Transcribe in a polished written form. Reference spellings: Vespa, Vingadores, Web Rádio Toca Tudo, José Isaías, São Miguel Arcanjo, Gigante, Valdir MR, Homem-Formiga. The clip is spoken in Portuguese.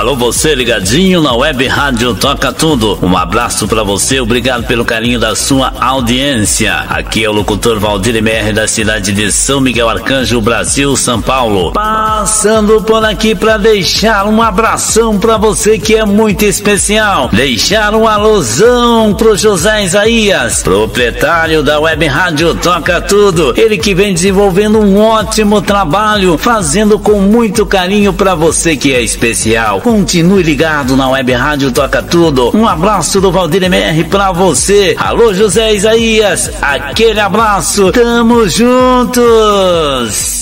Alô, você ligadinho na Web Rádio Toca Tudo. Um abraço pra você, obrigado pelo carinho da sua audiência. Aqui é o locutor Valdir MR da cidade de São Miguel Arcanjo, Brasil, São Paulo. Passando por aqui pra deixar um abração pra você que é muito especial. Deixar um alôzão pro José Isaías, proprietário da Web Rádio Toca Tudo. Ele que vem desenvolvendo um ótimo trabalho, fazendo com muito carinho pra você que é especial. Continue ligado na Web Rádio Toca Tudo. Um abraço do Valdir MR pra você. Alô, José Isaías, aquele abraço. Tamo juntos!